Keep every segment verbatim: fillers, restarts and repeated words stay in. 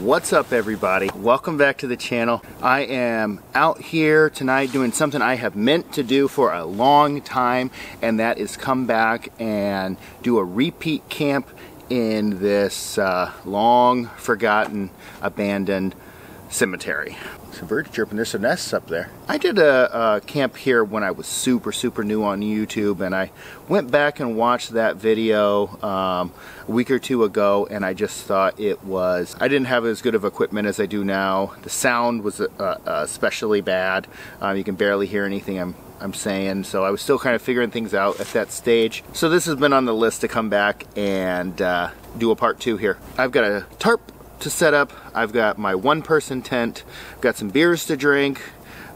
What's up, everybody? Welcome back to the channel. I am out here tonight doing something I have meant to do for a long time, and that is come back and do a repeat camp in this uh, long forgotten abandoned cemetery. Some birds chirping. There's some nests up there. I did a, a camp here when I was super super new on YouTube, and I went back and watched that video um, a week or two ago, and I just thought it was, I didn't have as good of equipment as I do now. The sound was uh, uh, especially bad. Um, you can barely hear anything I'm I'm saying, so I was still kind of figuring things out at that stage. So this has been on the list to come back and uh, do a part two here. I've got a tarp to set up, I've got my one person tent, I've got some beers to drink,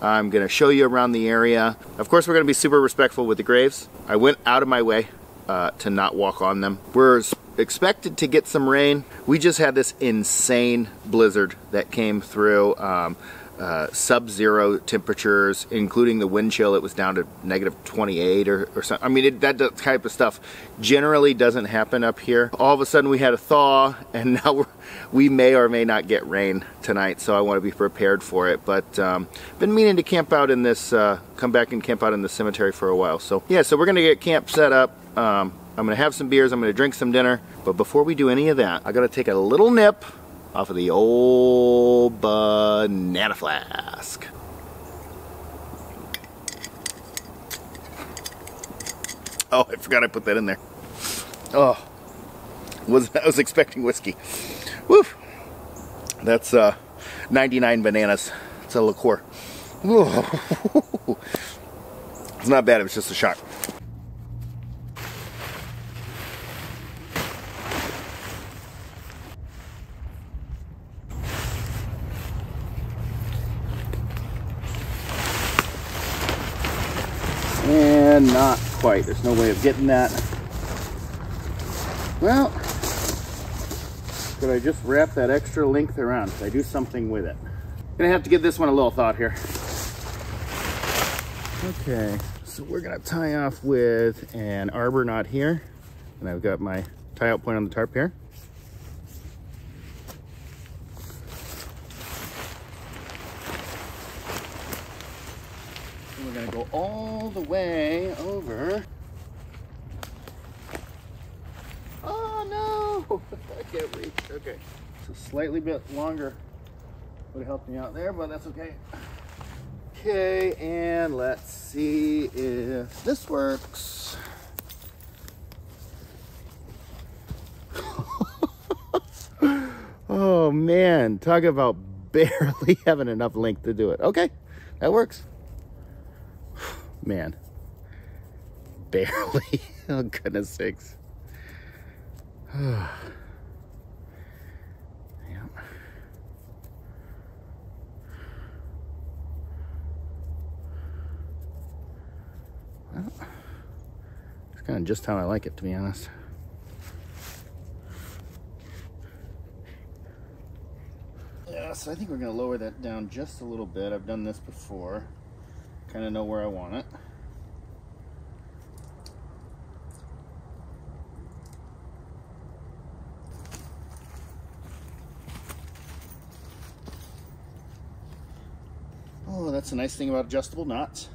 I'm gonna show you around the area. Of course we're gonna be super respectful with the graves. I went out of my way uh, to not walk on them. We're expected to get some rain. We just had this insane blizzard that came through. Um, Uh, sub-zero temperatures, including the wind chill. It was down to negative twenty-eight or, or something. I mean, it, that type of stuff generally doesn't happen up here. All of a sudden we had a thaw, and now we're, we may or may not get rain tonight, so I want to be prepared for it. But um, been meaning to camp out in this, uh, come back and camp out in the cemetery for a while. So yeah, so we're gonna get camp set up. Um, I'm gonna have some beers, I'm gonna drink some dinner. But before we do any of that, I gotta take a little nip off of the old banana flask. Oh, I forgot I put that in there. Oh, was I was expecting whiskey. Woof. That's uh, ninety-nine bananas. It's a liqueur. It's not bad. It was just a shock. Not quite. There's no way of getting that. Well, could I just wrap that extra length around? Could I do something with it? Gonna have to give this one a little thought here. Okay, so we're gonna tie off with an arbor knot here, and I've got my tie out point on the tarp here. And we're gonna go all the way over. Oh no! I can't reach. Okay. So slightly bit longer would have helped me out there, but that's okay. Okay, and let's see if this works. Oh man, talk about barely having enough length to do it. Okay, that works. Man, barely. Oh, goodness sakes. Yeah. Well, it's kind of just how I like it, to be honest. Yeah, so I think we're going to lower that down just a little bit. I've done this before. Kind of know where I want it. Oh, that's the nice thing about adjustable knots.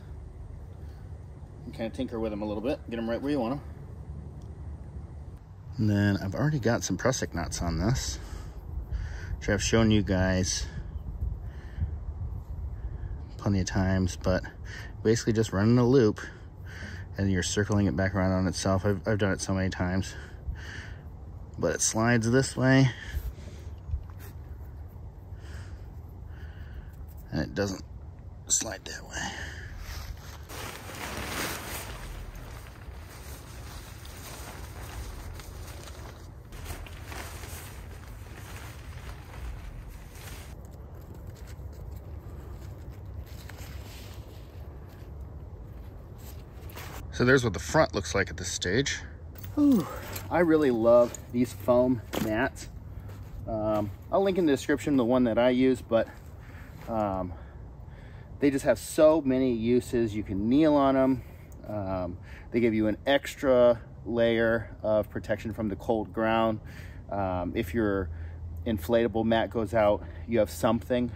You can kind of tinker with them a little bit, get them right where you want them. And then I've already got some prusik knots on this, which I've shown you guys plenty of times, but basically just running a loop and you're circling it back around on itself. I've, I've done it so many times, but it slides this way and it doesn't slide that way. So there's what the front looks like at this stage. Ooh, I really love these foam mats. Um, I'll link in the description the one that I use, but um, they just have so many uses. You can kneel on them. Um, they give you an extra layer of protection from the cold ground. Um, if you're inflatable mat goes out, you have something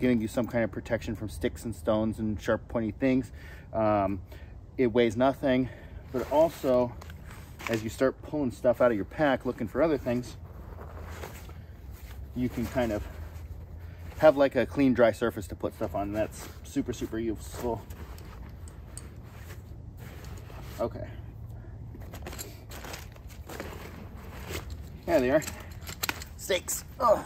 giving you some kind of protection from sticks and stones and sharp pointy things. Um, it weighs nothing, but also as you start pulling stuff out of your pack looking for other things, you can kind of have like a clean, dry surface to put stuff on. That's super, super useful. Okay. There they are. Stakes. Oh.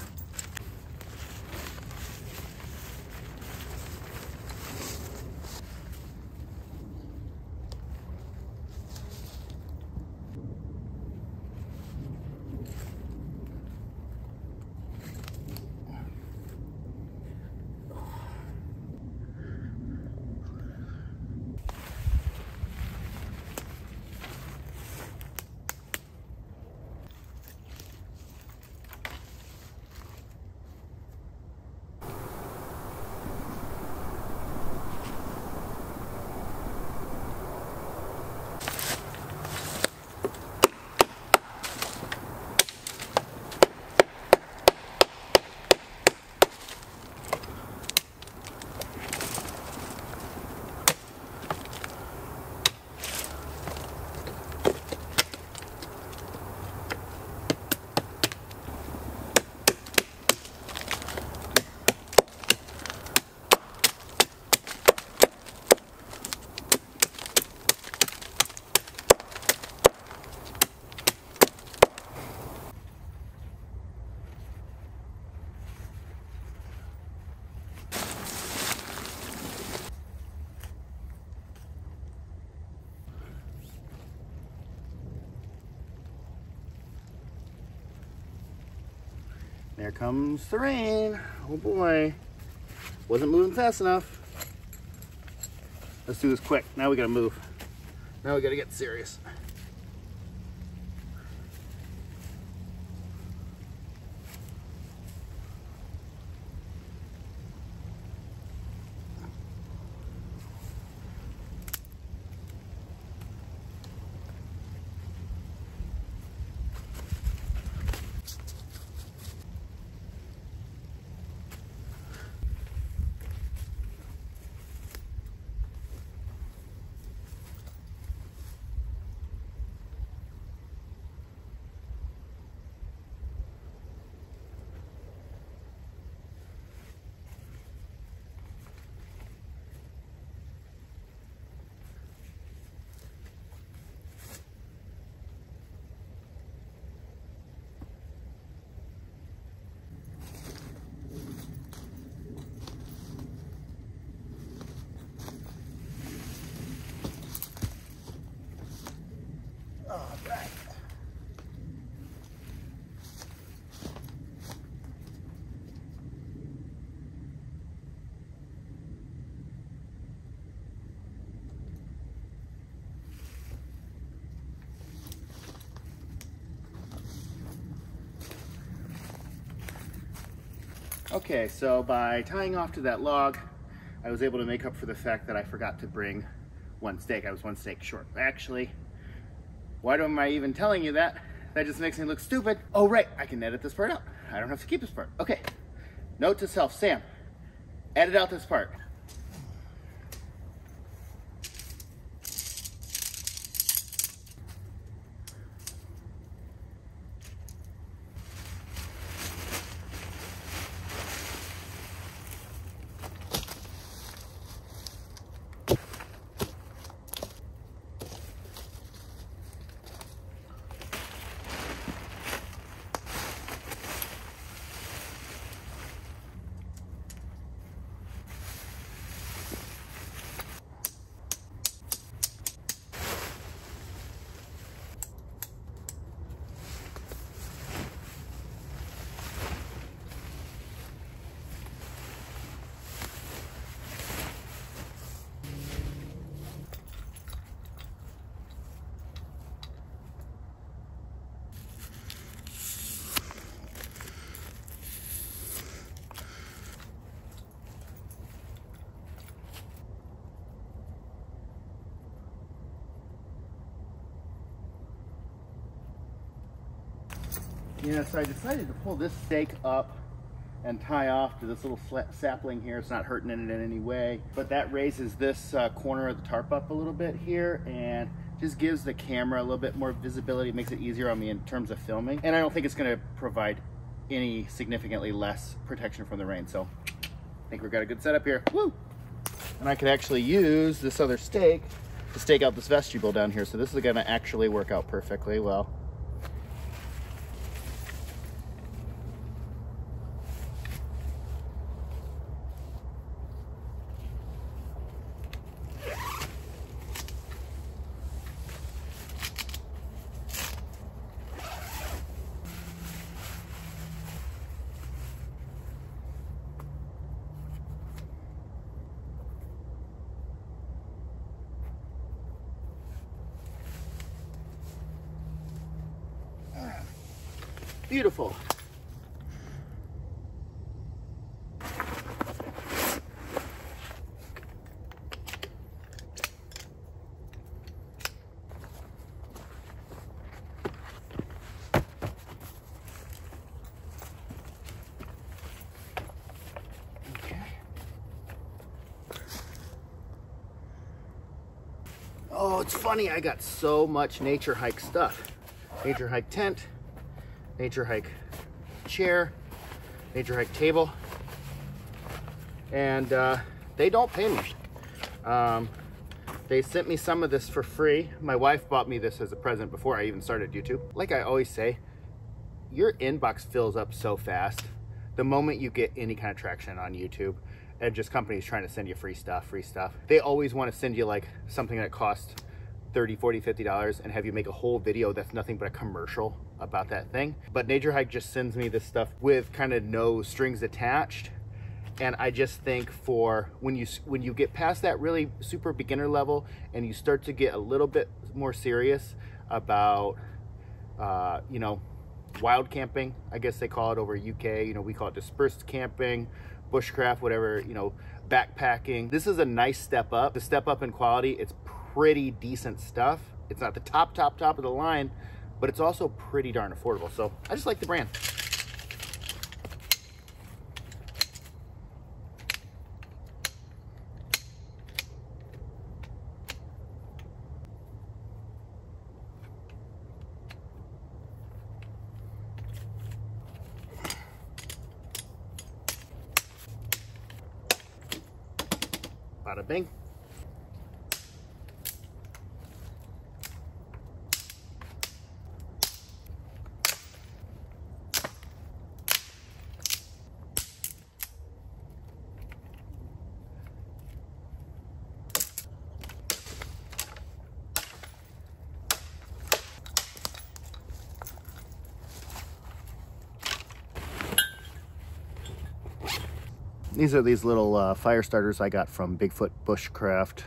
There comes the rain. Oh boy. Wasn't moving fast enough. Let's do this quick. Now we gotta move. Now we gotta get serious. Okay, so by tying off to that log, I was able to make up for the fact that I forgot to bring one stake. I was one stake short. Actually, why am I even telling you that? That just makes me look stupid. Oh right, I can edit this part out. I don't have to keep this part. Okay, note to self, Sam, edit out this part. Yeah, so I decided to pull this stake up and tie off to this little sapling here. It's not hurting it in any way, but that raises this uh, corner of the tarp up a little bit here and just gives the camera a little bit more visibility, makes it easier on me in terms of filming. And I don't think it's gonna provide any significantly less protection from the rain. So I think we've got a good setup here. Woo! And I could actually use this other stake to stake out this vestibule down here. So this is gonna actually work out perfectly well. Beautiful. Okay. Oh, it's funny. I got so much Nature Hike stuff. Nature Hike tent. Nature Hike chair, Nature Hike table, and uh, they don't pay me. Um, they sent me some of this for free. My wife bought me this as a present before I even started YouTube. Like I always say, your inbox fills up so fast the moment you get any kind of traction on YouTube, and just companies trying to send you free stuff, free stuff. They always want to send you like something that costs thirty, forty, fifty dollars and have you make a whole video that's nothing but a commercial about that thing. But Nature Hike just sends me this stuff with kind of no strings attached. And I just think for when you when you get past that really super beginner level and you start to get a little bit more serious about, uh, you know, wild camping, I guess they call it over U K, you know, we call it dispersed camping, bushcraft, whatever, you know, backpacking. This is a nice step up. The step up in quality, it's pretty decent stuff. It's not the top, top, top of the line, but it's also pretty darn affordable. So I just like the brand. Bada bing. These are these little uh, fire starters I got from Bigfoot Bushcraft.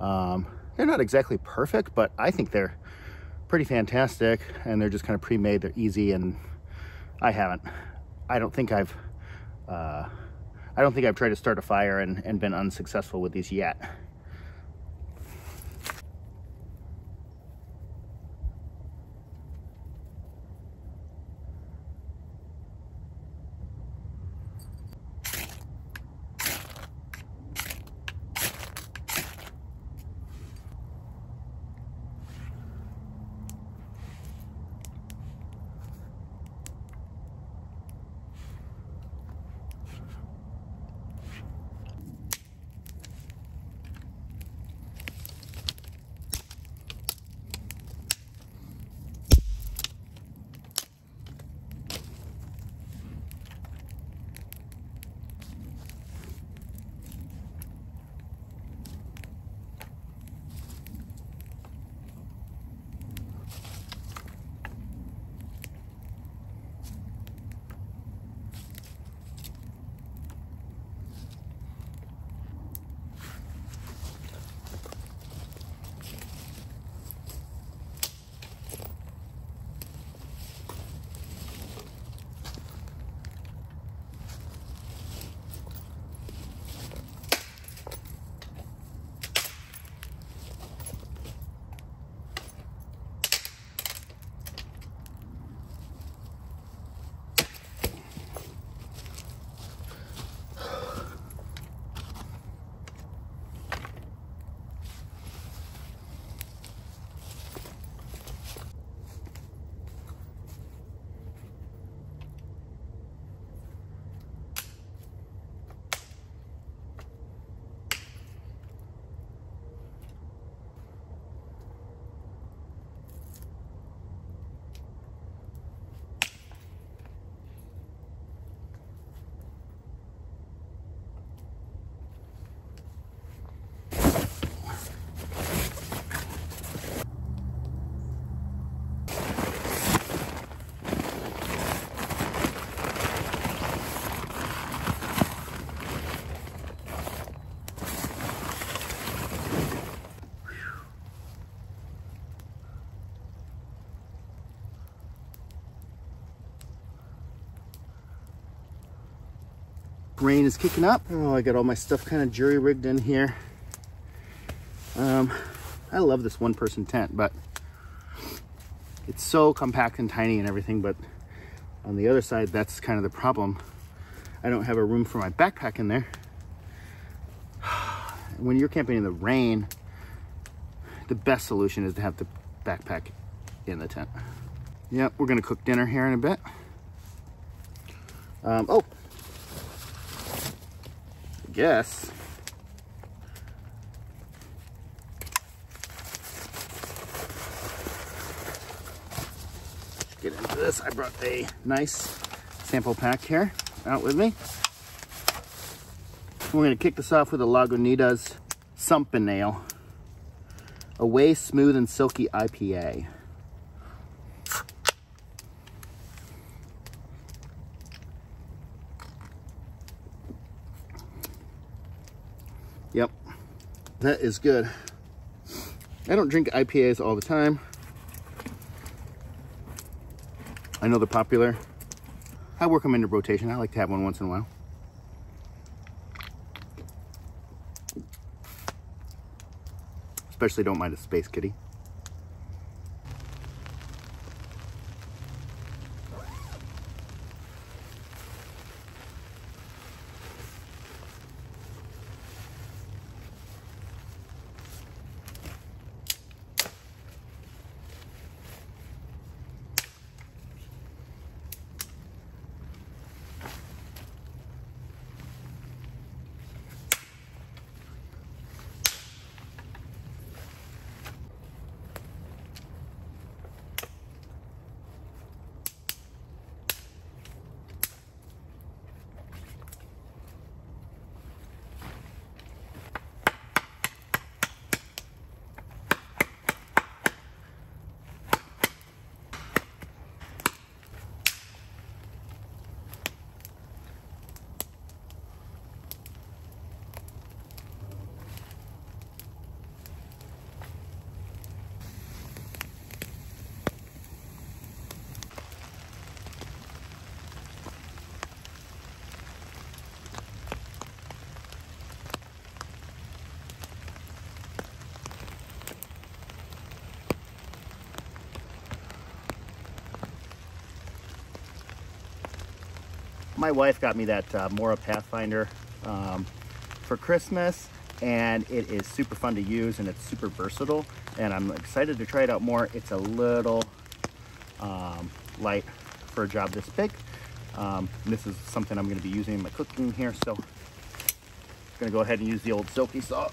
Um, they're not exactly perfect, but I think they're pretty fantastic, and they're just kind of pre-made. They're easy, and I haven't. I don't think I've. Uh, I don't think I've tried to start a fire and, and been unsuccessful with these yet. rain is kicking up. Oh, I got all my stuff kind of jury rigged in here. Um, I love this one person tent, but it's so compact and tiny and everything. But on the other side, that's kind of the problem. I don't have a room for my backpack in there. When you're camping in the rain, the best solution is to have the backpack in the tent. Yep, we're gonna cook dinner here in a bit. Um, oh, I guess. Get into this. I brought a nice sample pack here out with me. We're gonna kick this off with a Lagunitas Sumpinail, a way smooth and silky I P A. Yep, that is good. I don't drink I P As all the time. I know they're popular. I work them into rotation. I like to have one once in a while. Especially don't mind a space kitty. My wife got me that uh, Mora Pathfinder um, for Christmas, and it is super fun to use, and it's super versatile, and I'm excited to try it out more. It's a little um, light for a job this big. Um, this is something I'm gonna be using in my cooking here, so I'm gonna go ahead and use the old silky saw.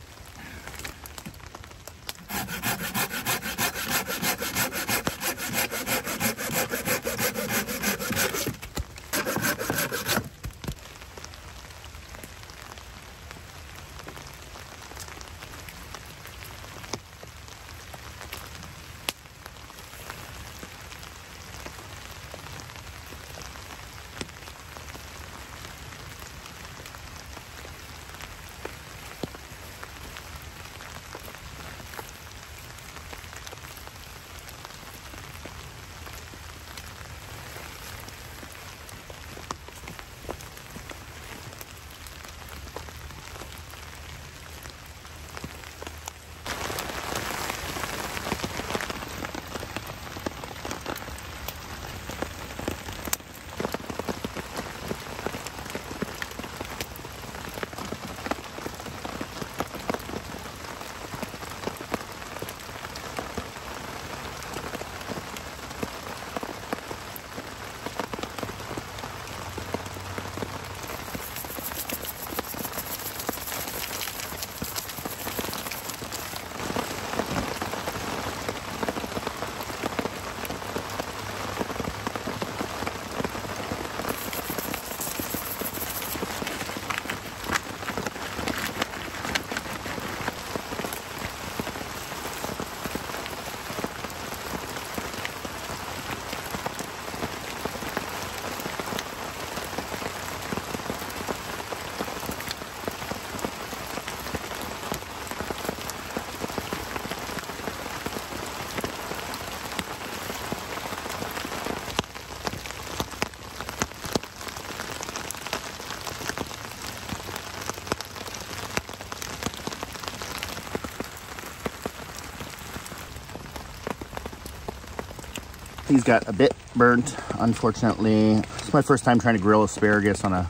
These got a bit burnt, unfortunately. It's my first time trying to grill asparagus on a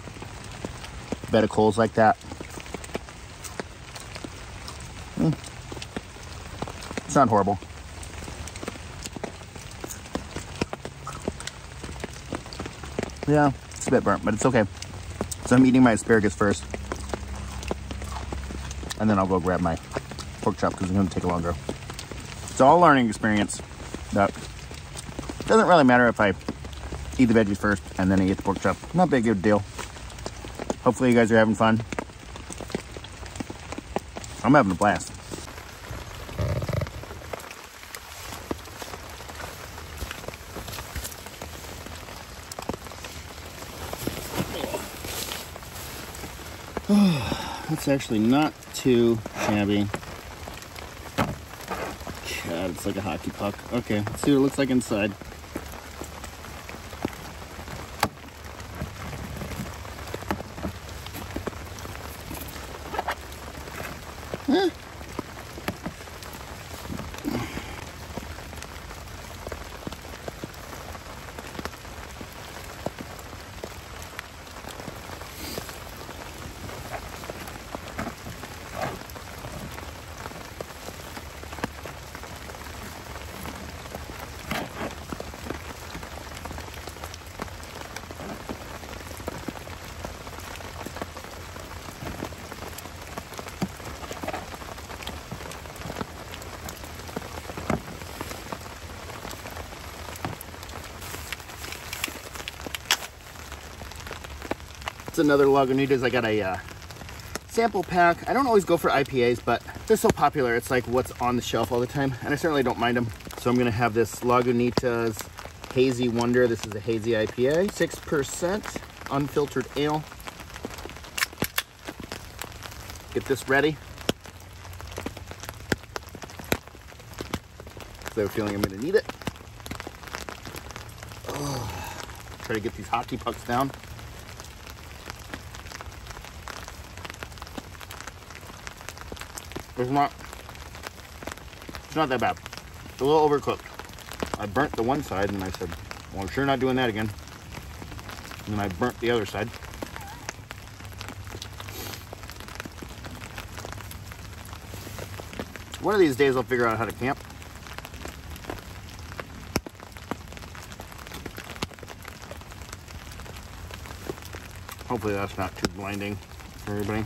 bed of coals like that. Mm. It's not horrible. Yeah, it's a bit burnt, but it's okay. So I'm eating my asparagus first, and then I'll go grab my pork chop because it's gonna take longer. It's all a learning experience. That doesn't really matter if I eat the veggies first and then I eat the pork chop. Not big of a deal. Hopefully you guys are having fun. I'm having a blast. That's actually not too shabby. God, it's like a hockey puck. Okay, let's see what it looks like inside. Eh. Another Lagunitas. I got a uh, sample pack. I don't always go for I P As, but they're so popular. It's like what's on the shelf all the time, and I certainly don't mind them. So I'm going to have this Lagunitas Hazy Wonder. This is a hazy I P A, six percent unfiltered ale. Get this ready. So I have a feeling I'm going to need it. Oh, try to get these hockey pucks down. It's not, it's not that bad. It's a little overcooked. I burnt the one side and I said, well, I'm sure not doing that again. And then I burnt the other side. One of these days I'll figure out how to camp. Hopefully that's not too blinding for everybody.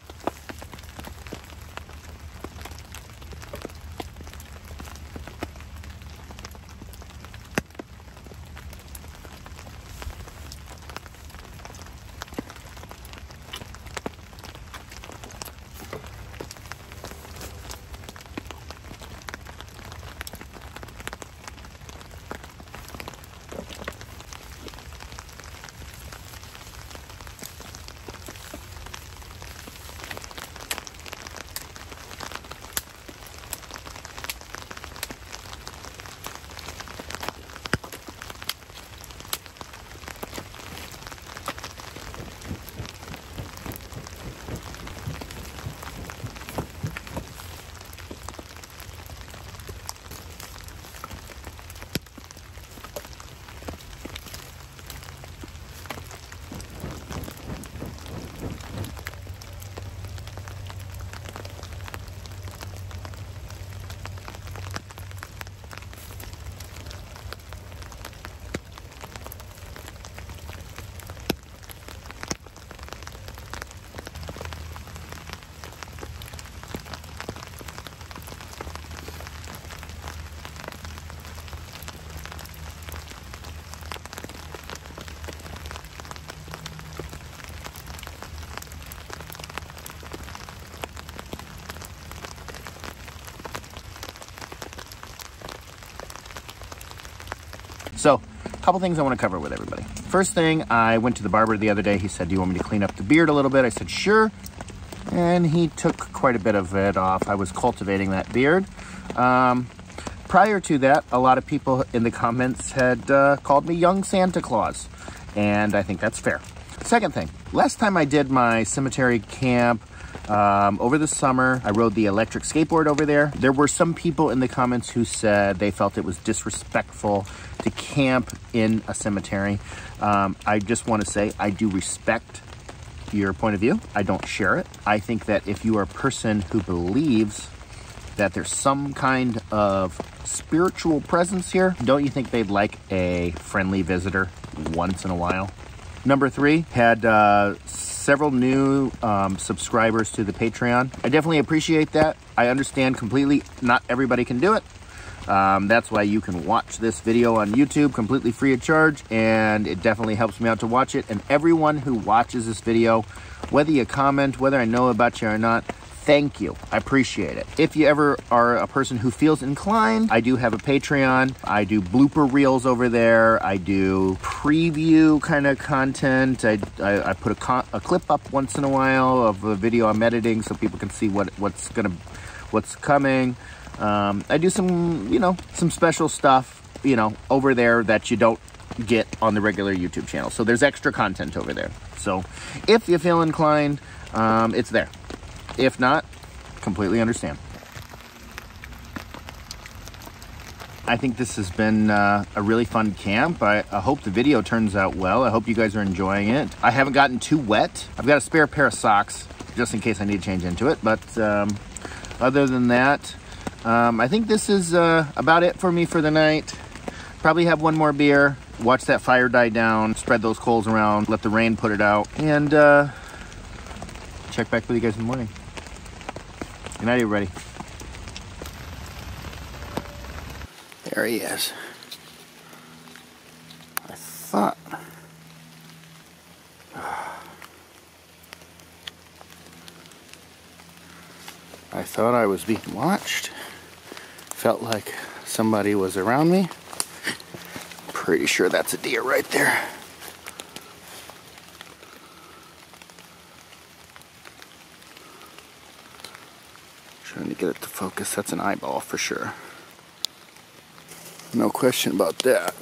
So, a couple things I want to cover with everybody. First thing, I went to the barber the other day. He said, do you want me to clean up the beard a little bit? I said, sure. And he took quite a bit of it off. I was cultivating that beard. Um, prior to that, a lot of people in the comments had uh, called me Young Santa Claus, and I think that's fair. Second thing, last time I did my cemetery camp um, over the summer, I rode the electric skateboard over there. There were some people in the comments who said they felt it was disrespectful to camp in a cemetery. Um, I just want to say I do respect your point of view. I don't share it. I think that if you are a person who believes that there's some kind of spiritual presence here, don't you think they'd like a friendly visitor once in a while? Number three, had uh, several new um, subscribers to the Patreon. I definitely appreciate that. I understand completely not everybody can do it. Um, that's why you can watch this video on YouTube completely free of charge, and it definitely helps me out to watch it. And everyone who watches this video, whether you comment, whether I know about you or not, thank you. I appreciate it. If you ever are a person who feels inclined, I do have a Patreon. I do blooper reels over there. I do preview kind of content. I, I, I put a, con a clip up once in a while of a video I'm editing so people can see what, what's gonna, what's coming. Um, I do some, you know, some special stuff, you know, over there that you don't get on the regular YouTube channel. So there's extra content over there. So if you feel inclined, um, it's there. If not, completely understand. I think this has been uh, a really fun camp. I, I hope the video turns out well. I hope you guys are enjoying it. I haven't gotten too wet. I've got a spare pair of socks just in case I need to change into it. But um, other than that, um, I think this is uh, about it for me for the night. Probably have one more beer, watch that fire die down, spread those coals around, let the rain put it out, and uh, check back with you guys in the morning. Good night, everybody. There he is. I thought. I thought I was being watched. Felt like somebody was around me. Pretty sure that's a deer right there. Trying to get it to focus. That's an eyeball for sure. No question about that.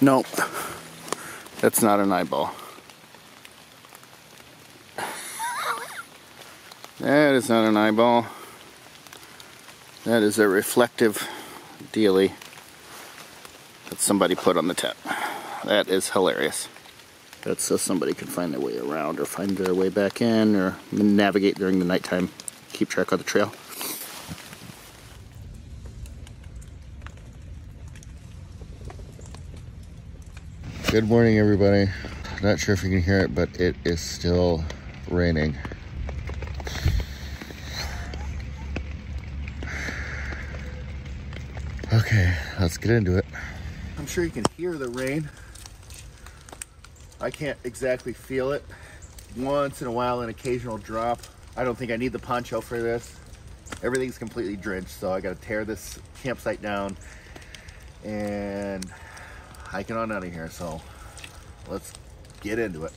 Nope. That's not an eyeball. That is not an eyeball. That is a reflective dealie that somebody put on the tip. That is hilarious. That's so somebody can find their way around or find their way back in or navigate during the nighttime. Keep track of the trail. Good morning, everybody. Not sure if you can hear it, but it is still raining. Okay, let's get into it. I'm sure you can hear the rain. I can't exactly feel it. Once in a while, an occasional drop. I don't think I need the poncho for this. Everything's completely drenched, so I gotta tear this campsite down and hiking on out of here. So let's get into it.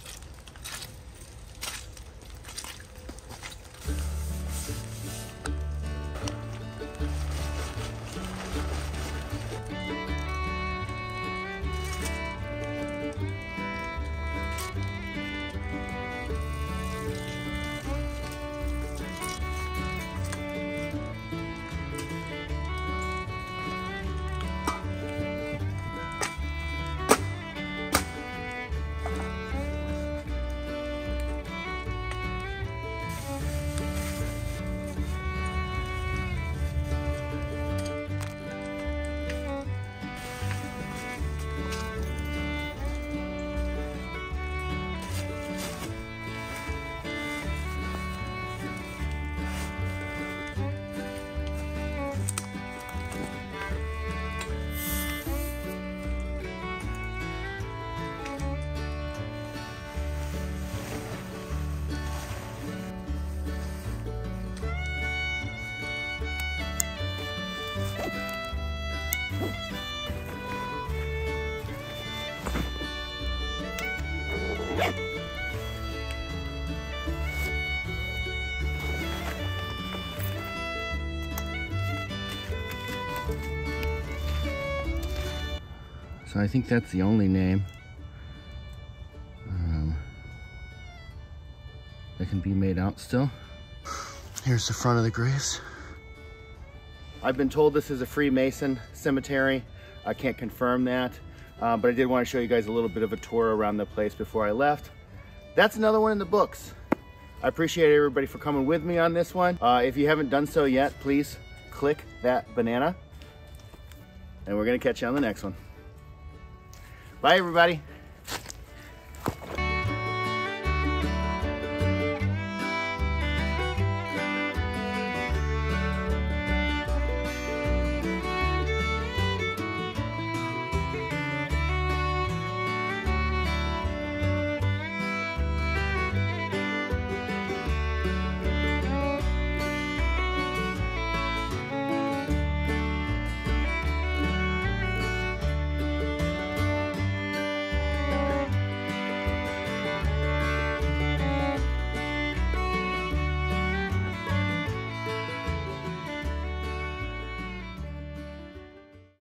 So I think that's the only name um, that can be made out still. Here's the front of the graves. I've been told this is a Freemason cemetery. I can't confirm that, uh, but I did want to show you guys a little bit of a tour around the place before I left. That's another one in the books. I appreciate everybody for coming with me on this one. Uh, if you haven't done so yet, please click that banana, and we're gonna catch you on the next one. Bye, everybody.